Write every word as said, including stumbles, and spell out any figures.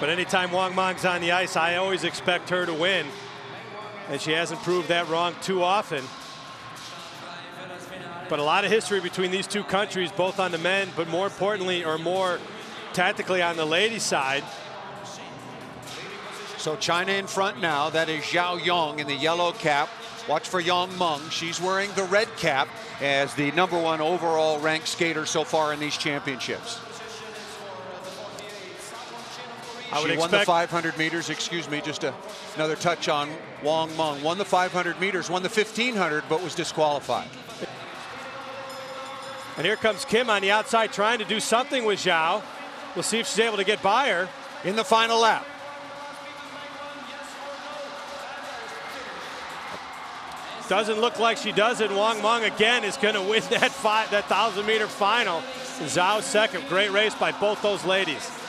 But anytime Wang Meng's on the ice, I always expect her to win. And she hasn't proved that wrong too often. But a lot of history between these two countries, both on the men, but more importantly, or more tactically, on the ladies' side. So China in front now. That is Zhao Yang in the yellow cap. Watch for Yang Meng. She's wearing the red cap as the number one overall ranked skater so far in these championships. I would she won the five hundred meters, excuse me, just a, another touch on Wang Meng. Won the five hundred meters, won the fifteen hundred, but was disqualified. And here comes Kim on the outside trying to do something with Zhao. We'll see if she's able to get by her in the final lap. Doesn't look like she does it. Wang Meng again is going to win that, that one thousand meter final. Zhao second. Great race by both those ladies.